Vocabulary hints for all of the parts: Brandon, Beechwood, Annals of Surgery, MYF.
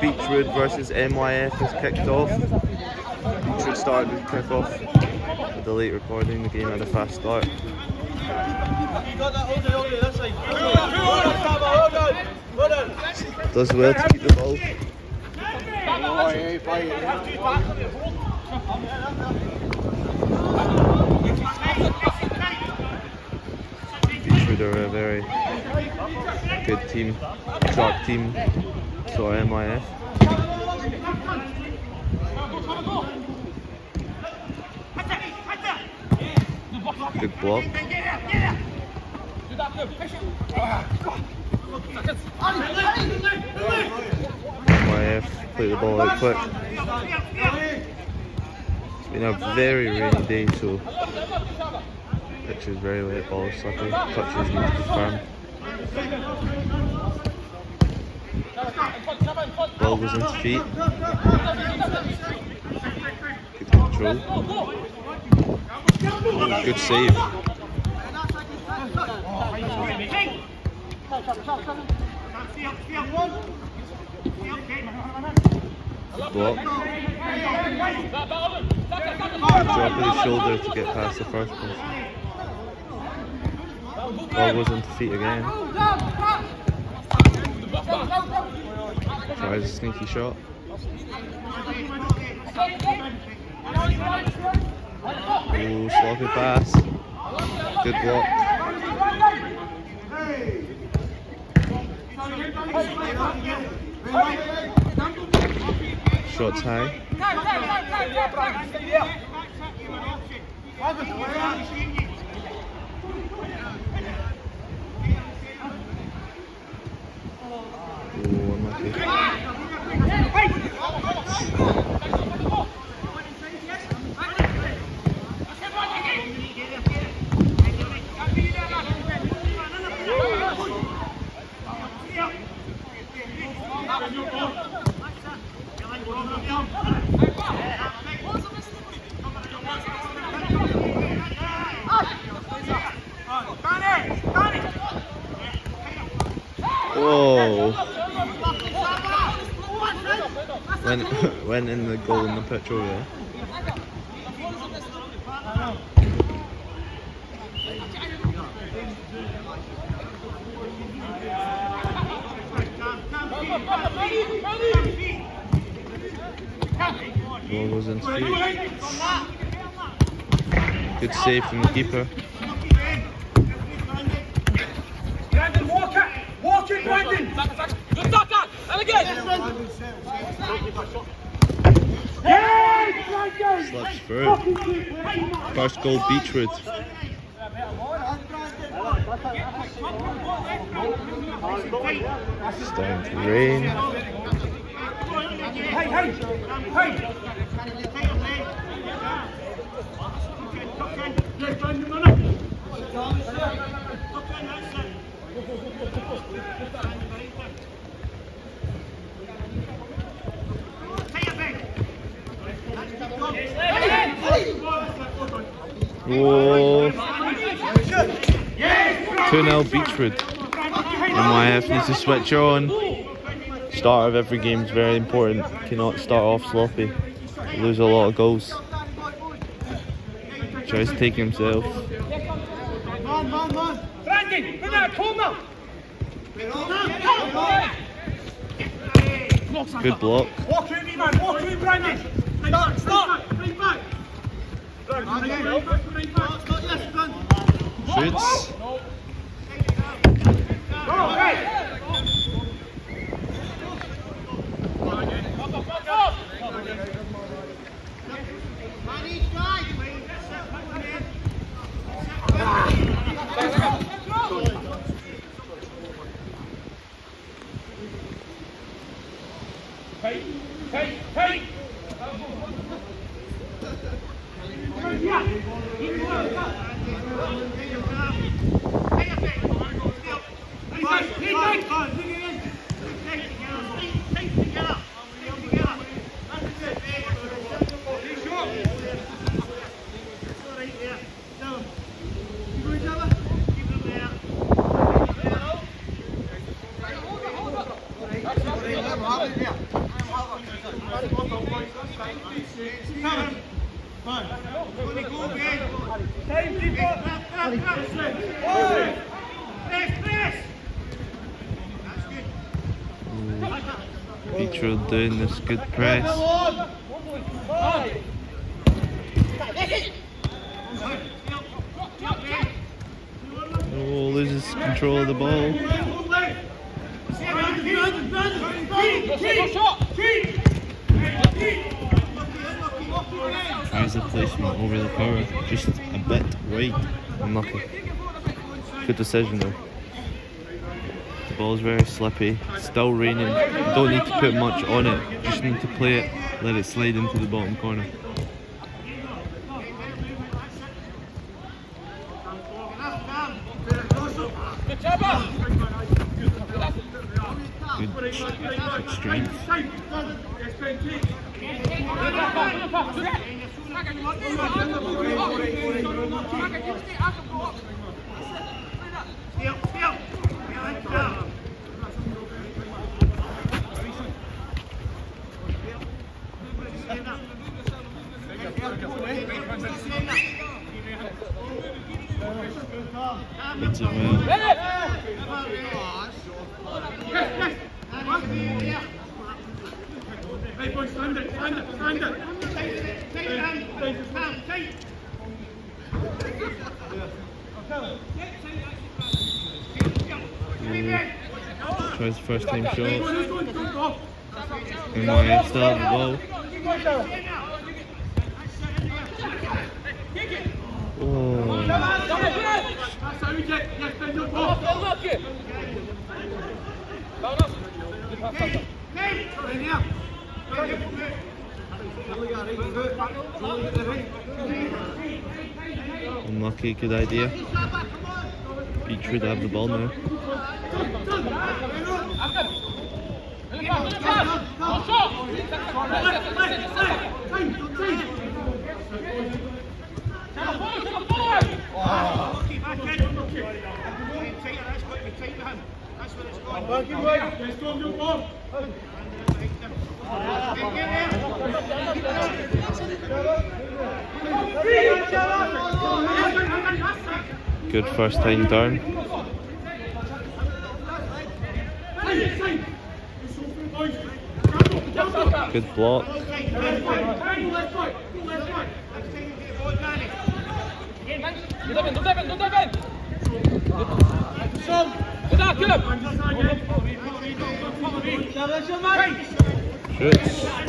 Beechwood versus MYF has kicked off. Beechwood started with kick off. With the late recording, the game had a fast start. Does well to keep the ball. Beechwood are a very good team, sharp team, so MYF. Good block. MYF play the ball out quick. It's been a very rainy day, so pitch is very late, ball is slippery, touches need to be firm. Ball goes into feet. Good control. Oh, good save. Block. Drop of the shoulder to get past the first person. Ball goes into feet again. Tries a sneaky shot. Ooh, sloppy pass. Good block. Shots high. Went in the goal in the pitch over there. Ball goes into feet. Good save from the keeper. Brandon, walk it! Walk it, Brandon! Good luck, lad! And again! Slips through. First goal, Beechwood. Starting to rain. Whoa. 2-0 Beechwood. MYF needs to switch on. Start of every game is very important. Cannot start off sloppy. You lose a lot of goals. Tries to take himself. Good block. Shoots. Hey! Hold up. Beechwood doing this good press. Oh, loses control of the ball. Tries the placement over the power, just a bit wide. Unlucky. Good decision though. The ball's very slippy, still raining. You don't need to put much on it, just need to play it, let it slide into the bottom corner. Good strength. It's hey boys, stand it. Take it. Tries the first team shot. MYF still at the ball. Oh. Unlucky, good idea. Beechwood have the ball now. Good first time down. Good block. Shoots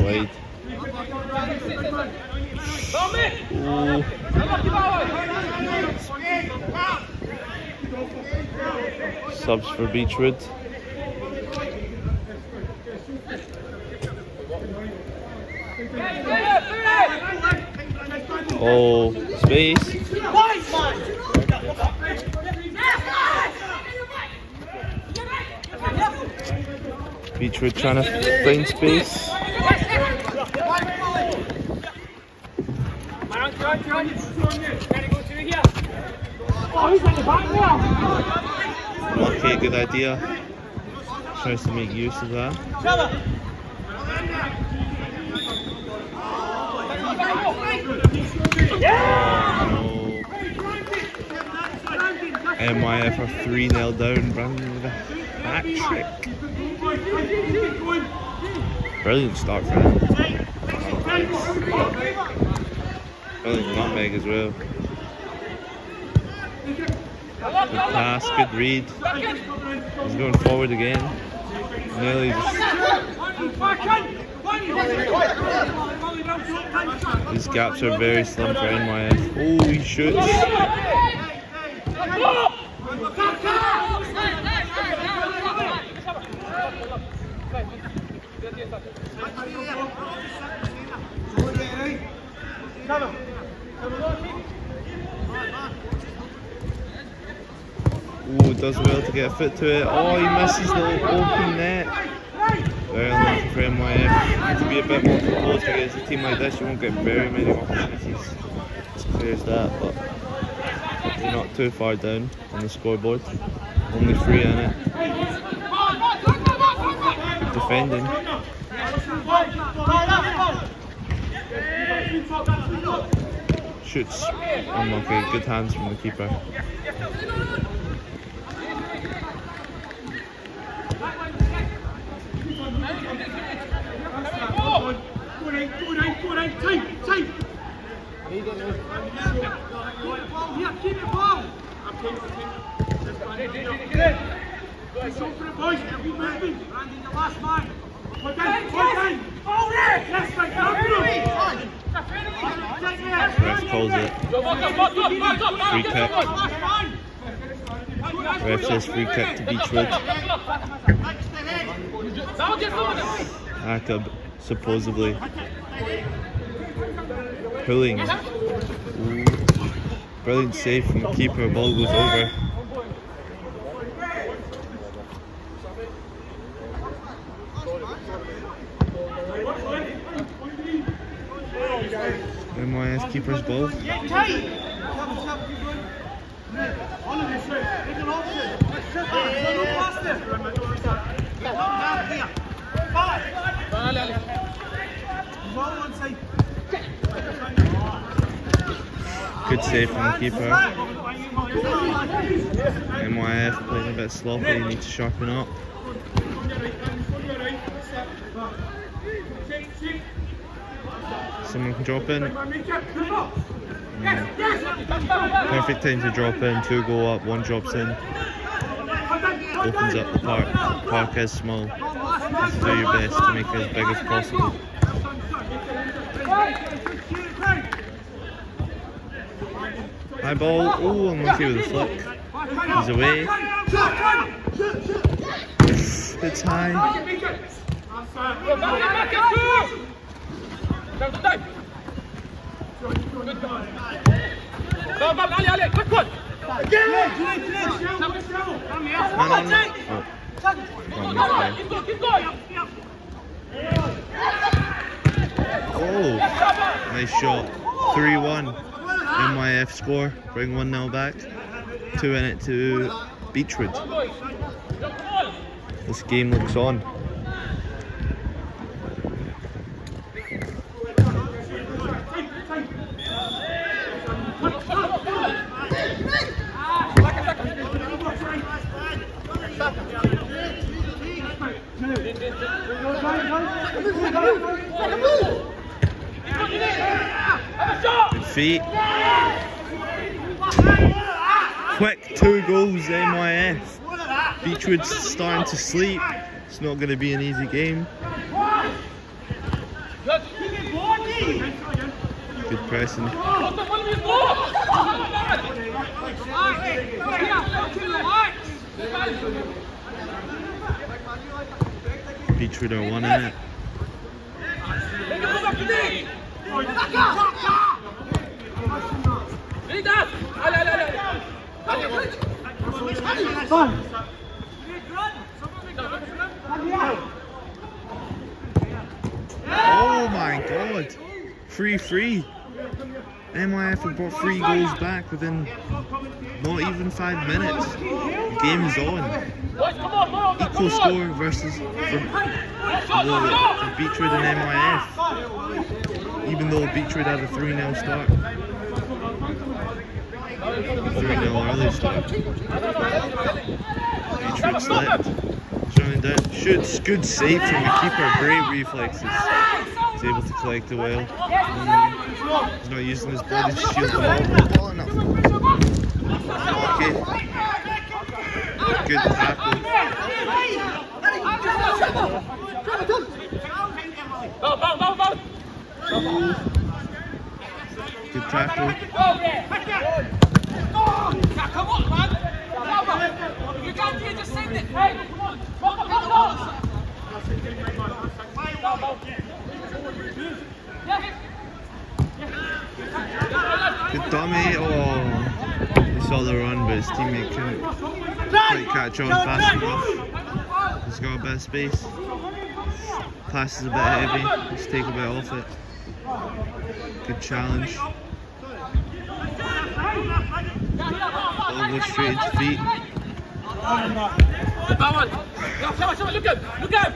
wide. Oh. Subs for Beechwood. Oh, space. Beechwood trying to find space. Okay, good idea. Tries to make use of that. No. MYF are 3-0 down. Brandon with a hat trick. Brilliant start for him. Brilliant nutmeg as well. Good pass, good read. He's going forward again. Nearly just... These gaps are very slim for MYF. Oh, he shoots. Oh, does well to get a foot to it. Oh, he misses the open net. Very unlucky for MYF. To be a bit more composed against a team like this, you won't get very many opportunities. As clear as that, but you're not too far down on the scoreboard. Only 3 in it. Good defending. Shoots. Unlucky. Good hands from the keeper. Ref calls it. Free kick. Ref says free kick to Beechwood. Akab supposedly pulling. Brilliant save from the keeper, ball goes over. MYF keeper's ball. Good save from the keeper. MYF playing a bit sloppy, need to sharpen up. Someone can drop in. Perfect time to drop in, two go up, one drops in. Opens up the park. The park is small. You have to do your best to make it as big as possible. High ball. Oh, unlucky with the flick. He's away. It's high. Oh, nice shot. 3-1. MYF score. Bring 1-0 back. 2 in it to Beechwood. This game looks on. Good feet. Quick 2 goals, MYF. Beechwood's starting to sleep. It's not going to be an easy game. Good pressing. Beechwood are 1 in it. Oh my god! 3-3. MYF have brought 3 goals back within not even 5 minutes. The game's on. Equal score versus for Beechwood and MYF. Even though Beechwood had a 3-0 start. 3-0 early start. Beechwood slipped. Showing down. Shoots. Good save from the keeper. Great reflexes. Able to collect the whale. He's not using his body to shield the ball. Okay. Good tackle. Good tackle. You can't do just send it. Hey, come on. The dummy, oh, he saw the run but his teammate couldn't quite catch on fast enough. He's got a bit of space. Pass is a bit heavy, let's take a bit off it. Good challenge. Ball goes straight into feet. Look out!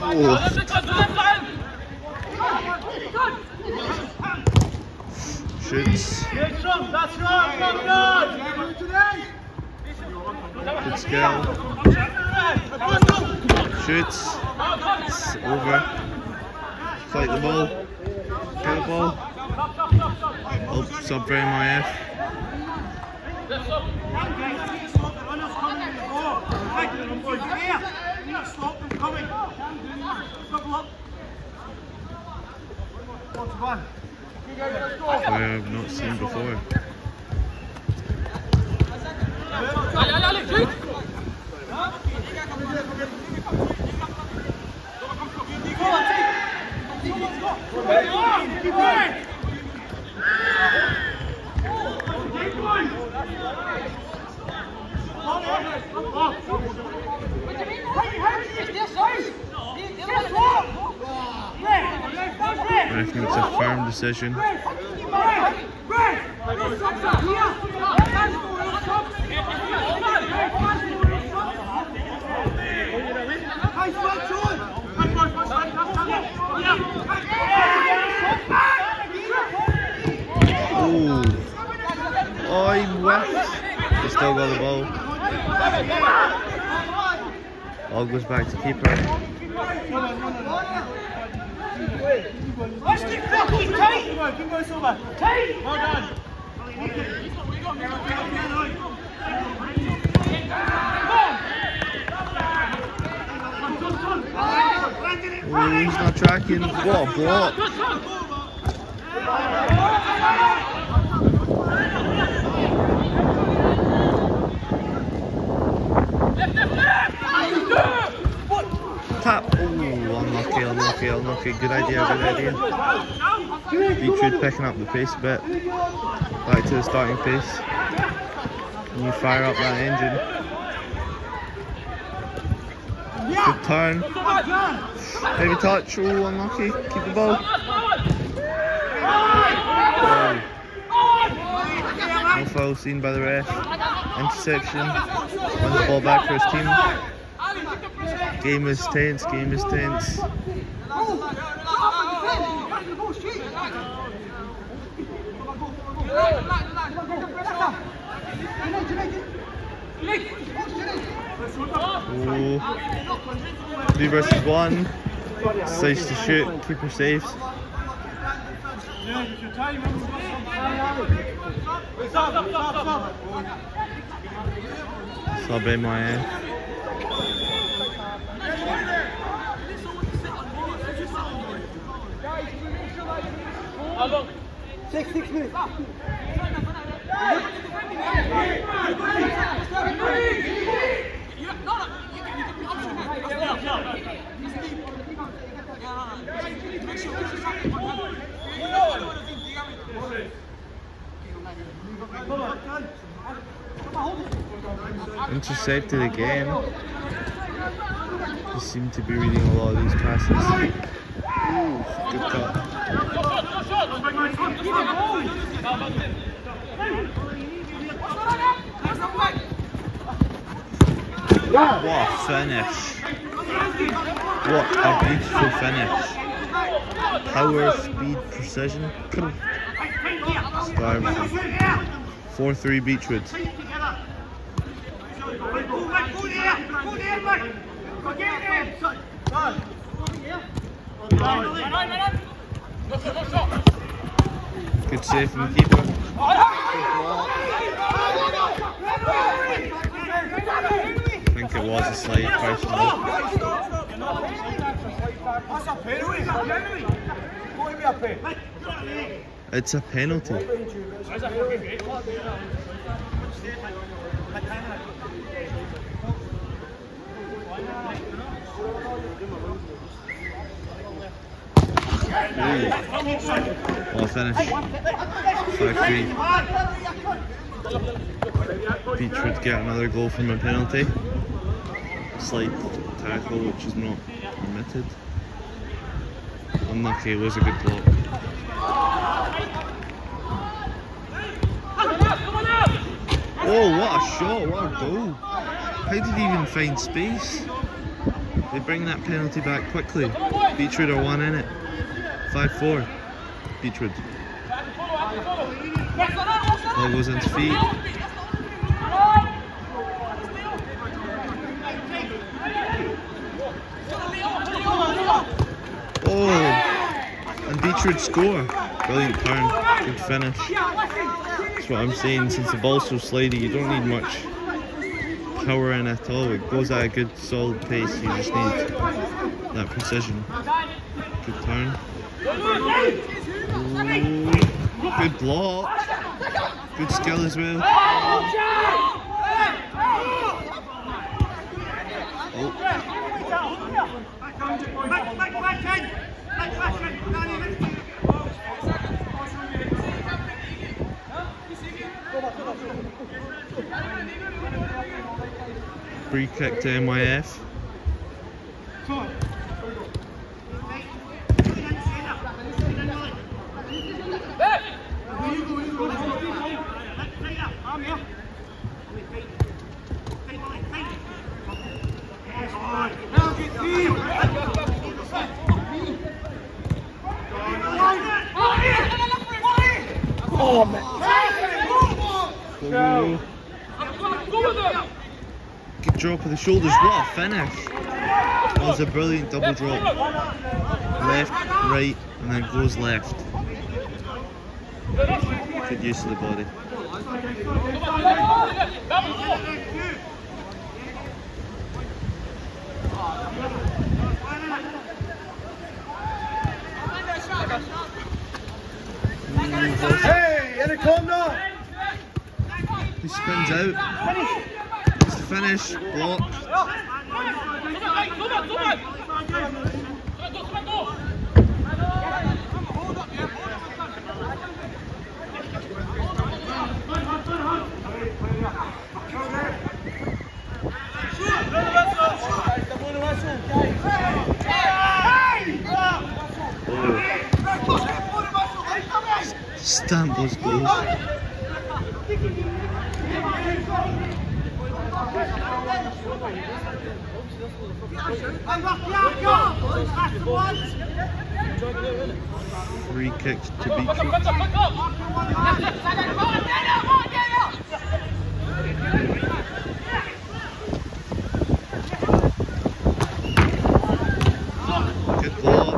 Shoots. Good scale. Shoots. It's over. Fight the ball. Get the ball. Oh, sub for MYF. Stop them coming. Double up. One. I have not seen before. I think it's a firm decision. Oh, I whiffed. They still got the ball. All goes back to keeper. Let's keep fucking tight! Tight! Well done! Oh, he's not tracking. What a block! Tap! Unlucky, good idea. Beechwood picking up the pace a bit, back to the starting pace, and you fire up that engine. Good turn, heavy touch, oh unlucky, keep the ball. No foul seen by the ref, interception, wins the ball back for his team. Game is tense. Oh. 3 versus 1. Decides to shoot, keeper saves. Sub MYF. Six minutes. Intercepted again. They seem to be reading a lot of these passes. Ooh, good cut. What a finish. What a beautiful finish. Power, speed, precision. 4-3 Beechwood. Good save from the keeper. I think it was a slight question. It's a penalty. Well finished. 5-3. Beechwood get another goal from a penalty. Slight tackle which is not permitted. Unlucky, it was a good block. Oh, what a shot, what a goal. How did he even find space? They bring that penalty back quickly. Beechwood are one in it. 5-4. Beechwood. Ball goes into feet. Oh! And Beechwood score. Brilliant turn. Good finish. That's what I'm saying. Since the ball's so slidey, you don't need much power in at all. It goes at a good solid pace. You just need that precision. Good turn. Ooh, good block. Good skill as well. Free kick to MYF. Oh, man. Good drop of the shoulders, what a finish. That was a brilliant double drop. Left, right, and then goes left. Good use of the body. Hey, in a corner! He spins out. It's the finish, block. Stamp those goals. Free kicks to Beechwood. Good ball.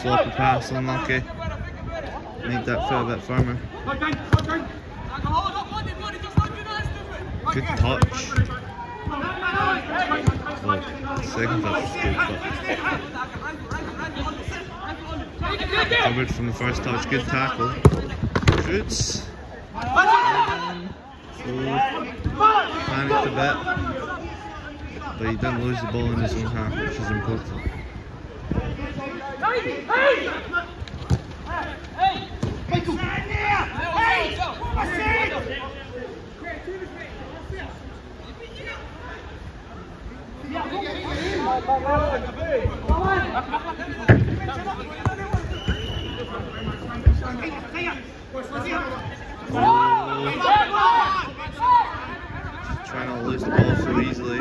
Sloppy pass, unlucky. Made that foot a bit firmer. Good touch. Oh, second touch was good, but covered from the first touch. Good tackle. Shoots. Panicked a bit, but he didn't lose the ball in his own half, which is important. Trying to lose the ball so easily.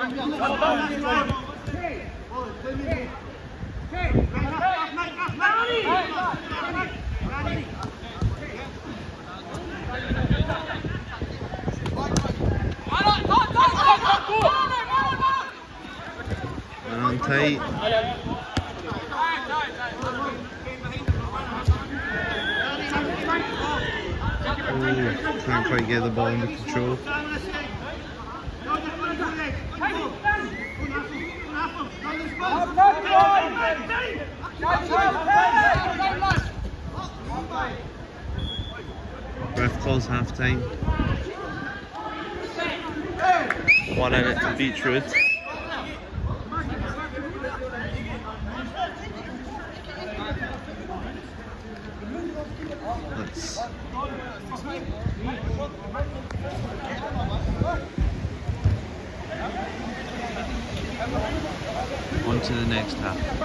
And on tight. Oh, can't quite get the ball under control. Ref calls half time. One in it to Beechwood. minutes. On to the next half.